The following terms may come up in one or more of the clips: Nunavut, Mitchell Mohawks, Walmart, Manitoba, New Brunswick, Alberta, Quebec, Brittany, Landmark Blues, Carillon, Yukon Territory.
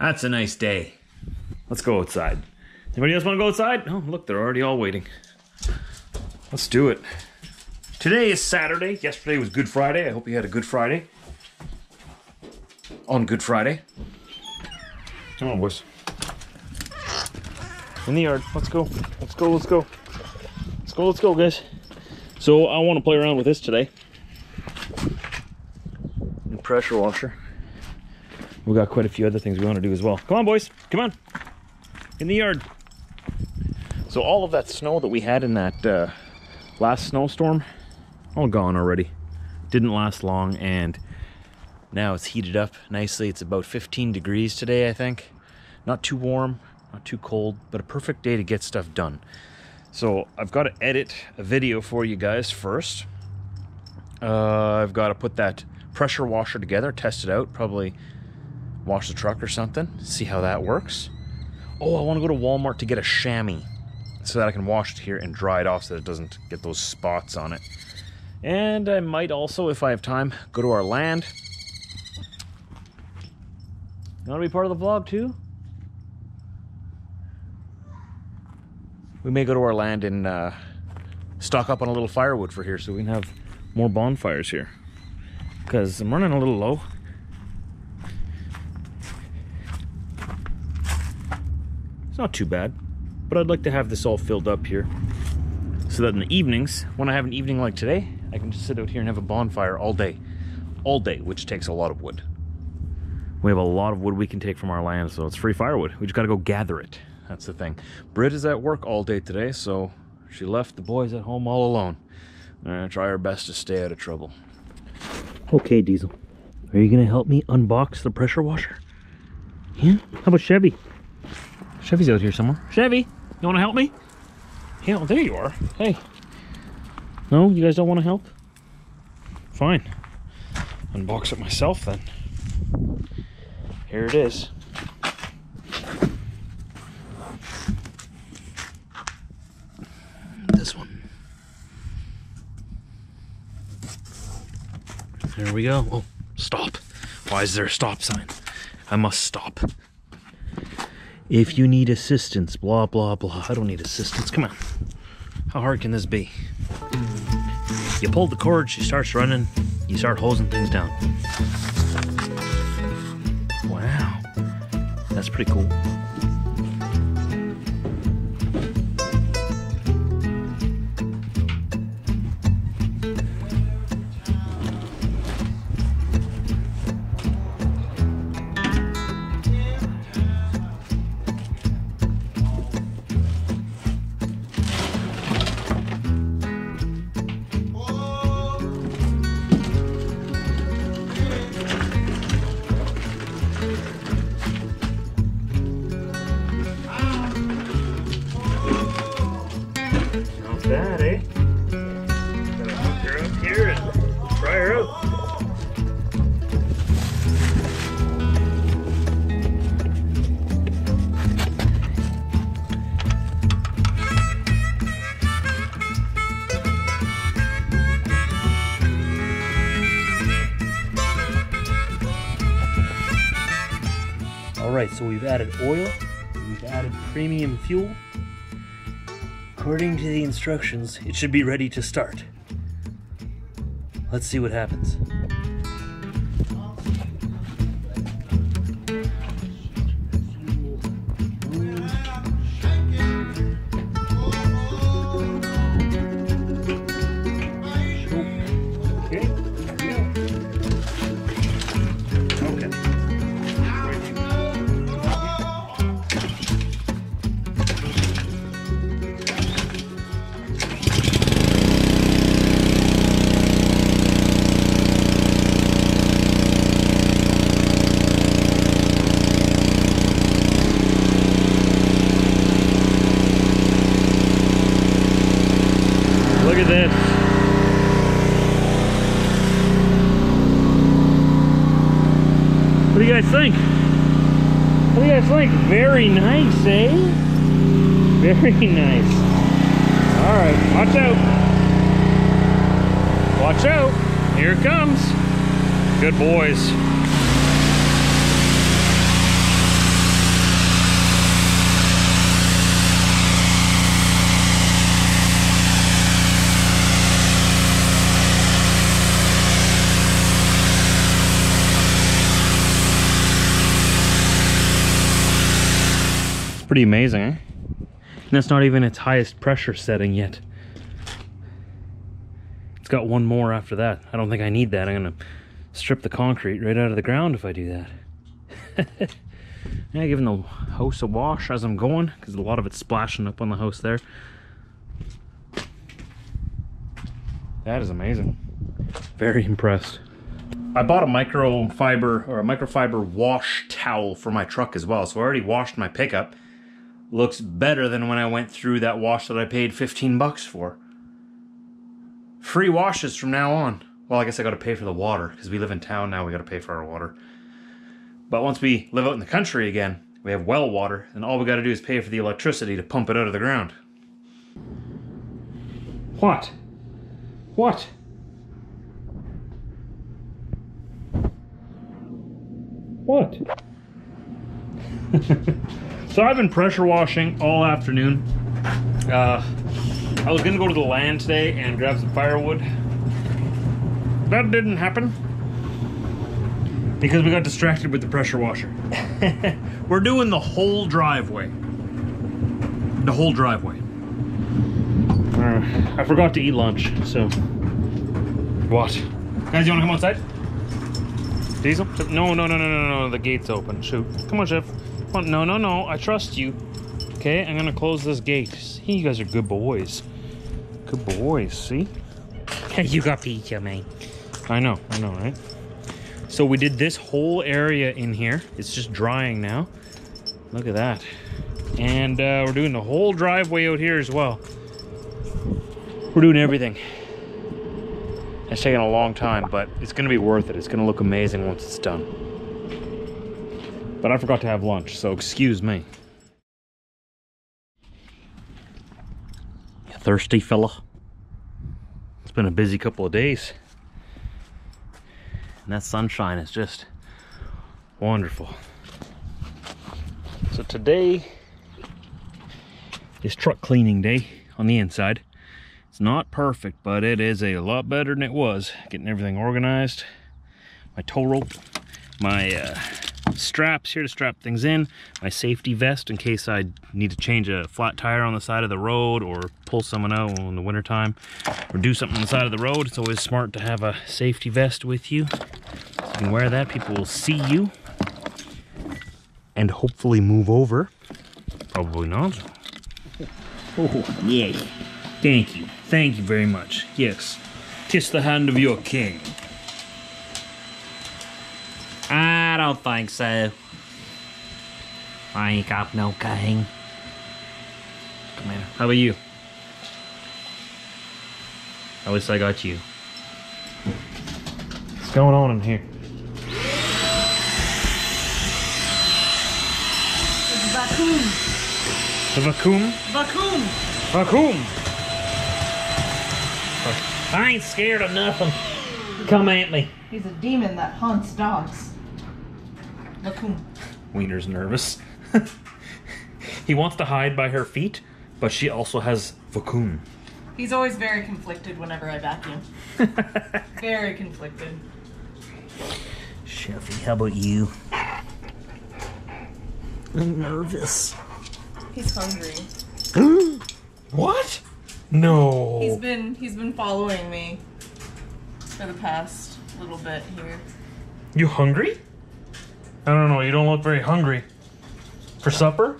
That's a nice day. Let's go outside. Anybody else want to go outside? Oh, look, they're already all waiting. Let's do it. Today is Saturday. Yesterday was Good Friday. I hope you had a good Friday. On Good Friday. Come on, boys. In the yard. Let's go. Let's go. Let's go. Let's go. Let's go, guys. So I want to play around with this today. The pressure washer. We got quite a few other things we want to do as well. Come on, boys. Come on. In the yard. So all of that snow that we had in that last snowstorm, all gone already. Didn't last long, and now it's heated up nicely. It's about 15 degrees today, I think. Not too warm, not too cold, but a perfect day to get stuff done. So I've got to edit a video for you guys first. I've got to put that pressure washer together, test it out, probably wash the truck or something, see how that works. Oh, I want to go to Walmart to get a chamois so that I can wash it here and dry it off so that it doesn't get those spots on it. And I might also, if I have time, go to our land. You want to be part of the vlog too? We may go to our land and stock up on a little firewood for here so we can have more bonfires here, because I'm running a little low. It's not too bad, but I'd like to have this all filled up here so that in the evenings, when I have an evening like today, I can just sit out here and have a bonfire all day, which takes a lot of wood. We have a lot of wood we can take from our land, so it's free firewood. We just gotta go gather it. That's the thing. Britt is at work all day today, so she left the boys at home all alone. I'm gonna try her best to stay out of trouble. Okay, Diesel, are you gonna help me unbox the pressure washer? Yeah? How about Chevy? Chevy's out here somewhere. Chevy, you want to help me? Yeah, well, there you are. Hey. No, you guys don't want to help? Fine. Unbox it myself then. Here it is. This one. There we go. Oh, stop. Why is there a stop sign? I must stop. If you need assistance, blah, blah, blah. I don't need assistance. Come on. How hard can this be? You pull the cord, she starts running. You start hosing things down. Wow. That's pretty cool. That, eh? Gotta hook her up here and try her out. All right, so we've added oil, we've added premium fuel. According to the instructions, it should be ready to start. Let's see what happens. Very nice, eh? Very nice. All right, watch out. Watch out. Here it comes. Good boys. pretty amazing, eh? And that's not even its highest pressure setting yet. It's got one more after that. I don't think I need that. I'm gonna strip the concrete right out of the ground if I do that. Yeah, giving the house a wash as I'm going, because a lot of it's splashing up on the house there. That is amazing. Very impressed. I bought a microfiber wash towel for my truck as well, so I already washed my pickup. Looks better than when I went through that wash that I paid 15 bucks for. Free washes from now on. Well, I guess I gotta pay for the water, because we live in town now, we gotta pay for our water. But once we live out in the country again, we have well water, and all we gotta do is pay for the electricity to pump it out of the ground. What? What? What? So I've been pressure washing all afternoon. I was gonna go to the land today and grab some firewood. That didn't happen because we got distracted with the pressure washer. We're doing the whole driveway. The whole driveway. I forgot to eat lunch, so. What? Guys, you wanna come outside? Diesel? No, no, no, no, no, no, the gate's open, shoot. Come on, Chef. Come on. No, no, no, I trust you. Okay, I'm gonna close this gate. See, you guys are good boys. Good boys, see? You got pizza, man. I know, right? So we did this whole area in here. It's just drying now. Look at that. And we're doing the whole driveway out here as well. We're doing everything. It's taking a long time, but it's gonna be worth it. It's gonna look amazing once it's done. But I forgot to have lunch, so excuse me. You thirsty fella? It's been a busy couple of days. And that sunshine is just wonderful. So today is truck cleaning day on the inside. It's not perfect, but it is a lot better than it was. Getting everything organized. My tow rope, my straps here to strap things in, my safety vest in case I need to change a flat tire on the side of the road or pull someone out in the wintertime or do something on the side of the road. It's always smart to have a safety vest with you. You can wear that, people will see you and hopefully move over. Probably not. Oh, yay. Thank you. Thank you very much. Yes. Kiss the hand of your king. I don't think so. I ain't got no king. Come here. How about you? I wish I got you. What's going on in here? It's vacuum. The vacuum? Vacuum. Vacuum. I ain't scared of nothing. Come at me. He's a demon that hunts dogs. Vacuum. Wiener's nervous. He wants to hide by her feet, but she also has vacuum. He's always very conflicted whenever I vacuum. Very conflicted. Chefy, how about you? I'm nervous. He's hungry. What? No. He's been following me for the past little bit here. You hungry? I don't know, you don't look very hungry. For supper?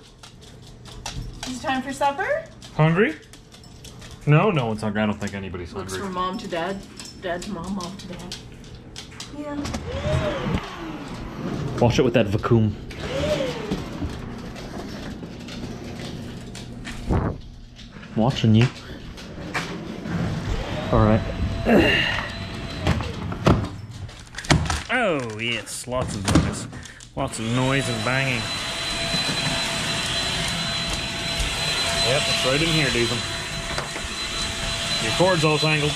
Is it time for supper? Hungry? No, no one's hungry. I don't think anybody's hungry. Looks from mom to dad, dad to mom, mom to dad. Yeah. Wash it with that vacuum. I'm watching you. All right. Oh, yes, lots of noise. Lots of noise and banging. Yep, it's right in here, Diesel. Your cord's all tangled.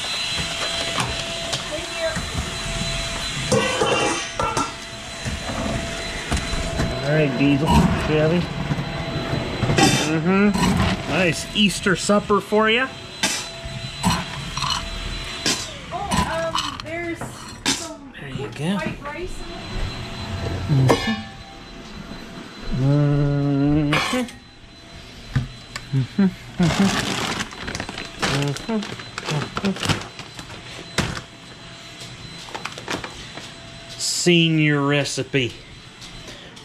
All right, Diesel, Chevy. Mm-hmm. Nice Easter supper for you. Yeah. White rice in it. Mm-hmm. Mm-hmm. Senior recipe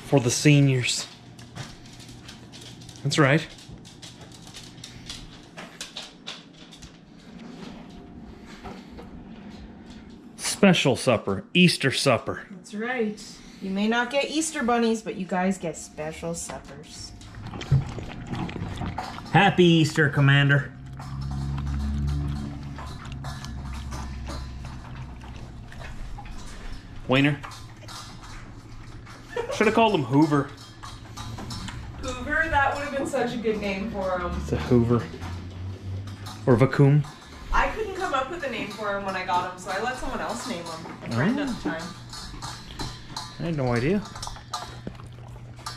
for the seniors. That's right. Special supper, Easter supper. That's right. You may not get Easter bunnies, but you guys get special suppers. Happy Easter, Commander. Wiener. Should have called him Hoover. Hoover? That would have been such a good name for him. It's a Hoover. Or Vacuum. I couldn't come up with a name for him when I got him, so I let someone else name him. A friend at the time. I had no idea.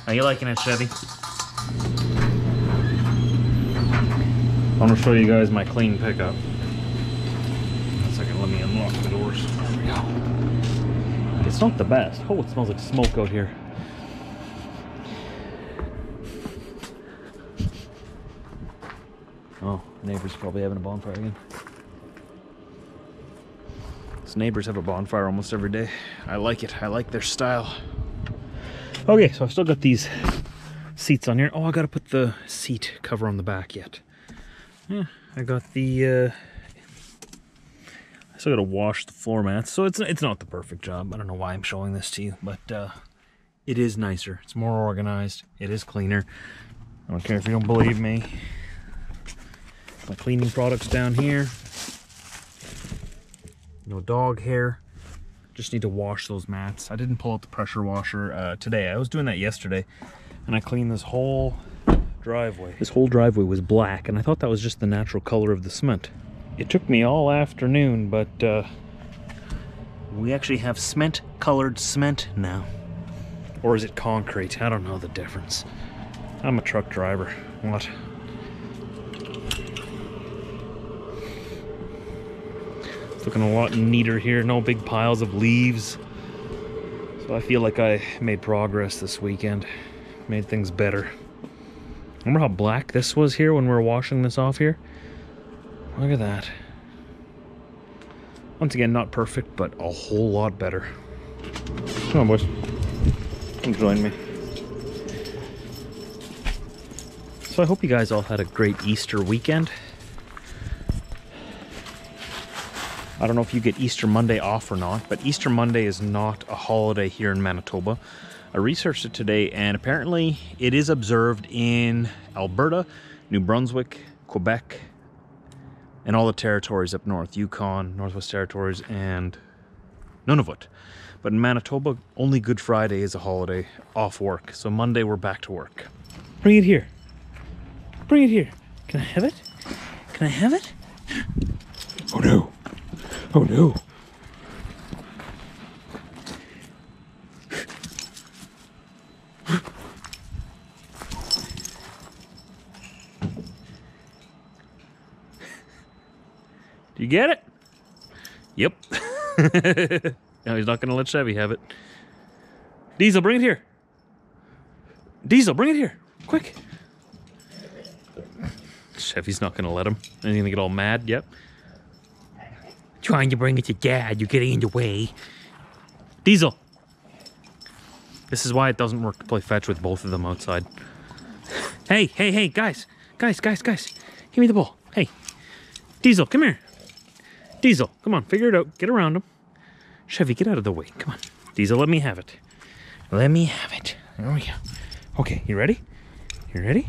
Are you liking it, Chevy? I'm going to show you guys my clean pickup. One second, let me unlock the doors. There we go. It's not the best. Oh, it smells like smoke out here. Oh, neighbors probably having a bonfire again. These neighbors have a bonfire almost every day. I like it. I like their style. Okay, so I've still got these seats on here. Oh, I got to put the seat cover on the back yet. Yeah, I got the, I still gotta wash the floor mats, so it's not the perfect job. I don't know why I'm showing this to you, but it is nicer. It's more organized. It is cleaner. I don't care if you don't believe me. My cleaning products down here. No dog hair. Just need to wash those mats. I didn't pull out the pressure washer today. I was doing that yesterday, and I cleaned this whole driveway. This whole driveway was black, and I thought that was just the natural color of the cement. It took me all afternoon, but we actually have cement colored cement now. Or is it concrete? I don't know the difference. I'm a truck driver. What? It's looking a lot neater here. No big piles of leaves. So I feel like I made progress this weekend. Made things better. Remember how black this was here when we were washing this off here? Look at that. Once again, not perfect, but a whole lot better. Come on, boys. Come join me. So I hope you guys all had a great Easter weekend. I don't know if you get Easter Monday off or not, but Easter Monday is not a holiday here in Manitoba. I researched it today, and apparently it is observed in Alberta, New Brunswick, Quebec, and all the territories up north, Yukon, Northwest Territories, and Nunavut. But in Manitoba, only Good Friday is a holiday off work, so Monday we're back to work. Bring it here. Bring it here. Can I have it? Can I have it? Oh no. Oh no. You get it? Yep. No, he's not going to let Chevy have it. Diesel, bring it here. Diesel, bring it here. Quick. Chevy's not going to let him. He's going to get all mad. Yep. Trying to bring it to Dad. You're getting in the way. Diesel. This is why it doesn't work to play fetch with both of them outside. Hey, hey, hey, guys. Guys, guys, guys. Give me the ball. Hey. Diesel, come here. Diesel, come on, figure it out. Get around him. Chevy, get out of the way. Come on. Diesel, let me have it. Let me have it. There we go. Okay, you ready? You ready?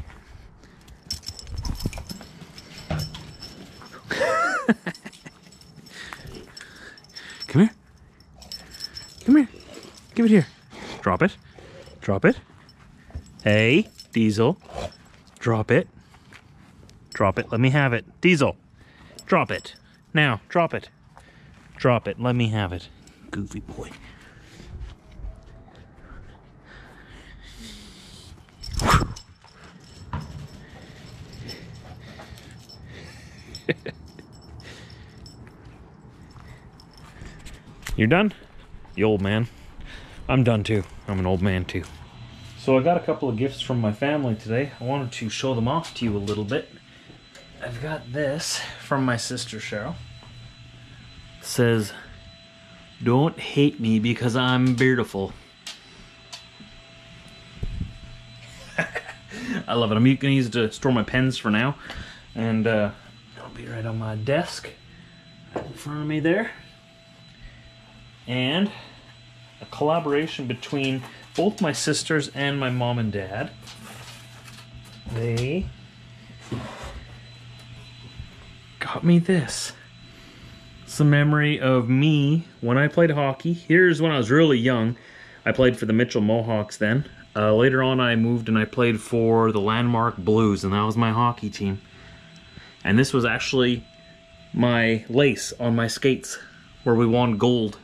Come here. Come here. Give it here. Drop it. Drop it. Hey, Diesel. Drop it. Drop it. Let me have it. Diesel. Drop it. Now, drop it. Drop it. Let me have it. Goofy boy. You're done? You old man. I'm done too. I'm an old man too. So I got a couple of gifts from my family today. I wanted to show them off to you a little bit. I've got this from my sister Cheryl. It says, "Don't hate me because I'm beautiful." I love it. I'm going to use it to store my pens for now. And it'll be right on my desk in front of me there. And a collaboration between both my sisters and my mom and dad. They got me this. It's a memory of me when I played hockey. Here's when I was really young. I played for the Mitchell Mohawks then. Later on I moved and I played for the Landmark Blues, and that was my hockey team. And this was actually my lace on my skates where we won gold.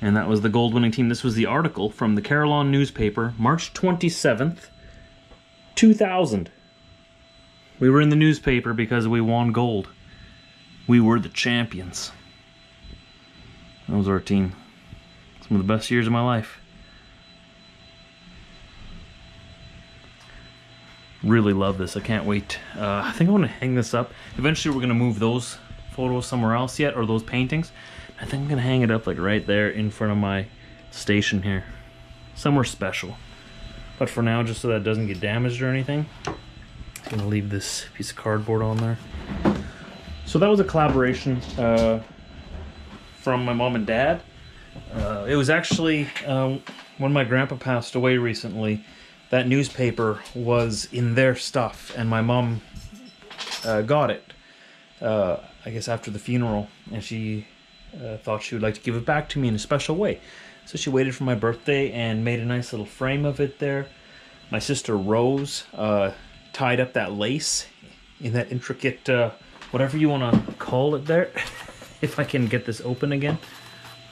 And that was the gold winning team. This was the article from the Carillon newspaper, March 27th, 2000. We were in the newspaper because we won gold. We were the champions. That was our team. Some of the best years of my life. Really love this. I can't wait. I think I want to hang this up. Eventually we're going to move those photos somewhere else yet, or those paintings. I think I'm gonna hang it up like right there in front of my station here. Somewhere special. But for now, just so that it doesn't get damaged or anything, I'm gonna leave this piece of cardboard on there. So that was a collaboration from my mom and dad. It was actually when my grandpa passed away recently, that newspaper was in their stuff and my mom got it, I guess after the funeral, and she thought she would like to give it back to me in a special way. So she waited for my birthday and made a nice little frame of it there. My sister Rose tied up that lace in that intricate, whatever you want to call it there. If I can get this open again.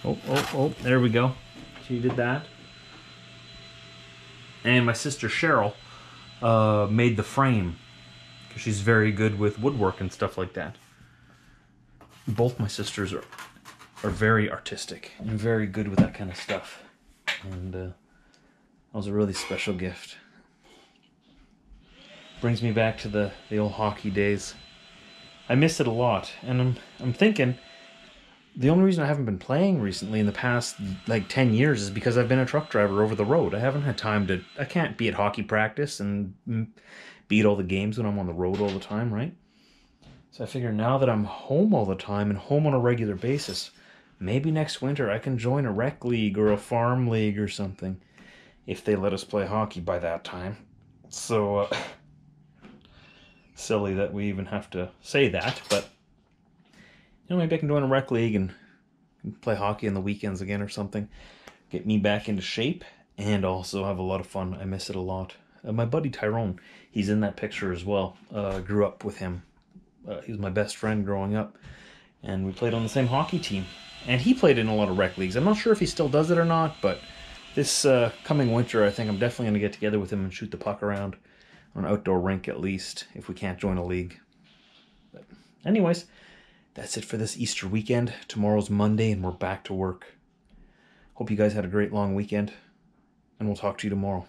Oh, there we go. She did that. And my sister Cheryl made the frame, because she's very good with woodwork and stuff like that. Both my sisters are very artistic and very good with that kind of stuff, and that was a really special gift. Brings me back to the old hockey days. I miss it a lot, and I'm thinking the only reason I haven't been playing recently in the past like 10 years is because I've been a truck driver over the road. I haven't had time to. I can't be at hockey practice and be at all the games when I'm on the road all the time, right? So I figure now that I'm home all the time and home on a regular basis, maybe next winter I can join a rec league or a farm league or something, if they let us play hockey by that time. So, silly that we even have to say that, but, you know, maybe I can join a rec league and play hockey on the weekends again or something. Get me back into shape and also have a lot of fun. I miss it a lot. My buddy Tyrone, he's in that picture as well. Grew up with him. He was my best friend growing up, and we played on the same hockey team, and he played in a lot of rec leagues. I'm not sure if he still does it or not, but this coming winter I think I'm definitely going to get together with him and shoot the puck around on an outdoor rink, at least, if we can't join a league. But anyways, that's it for this Easter weekend. Tomorrow's Monday and we're back to work. Hope you guys had a great long weekend, and we'll talk to you tomorrow.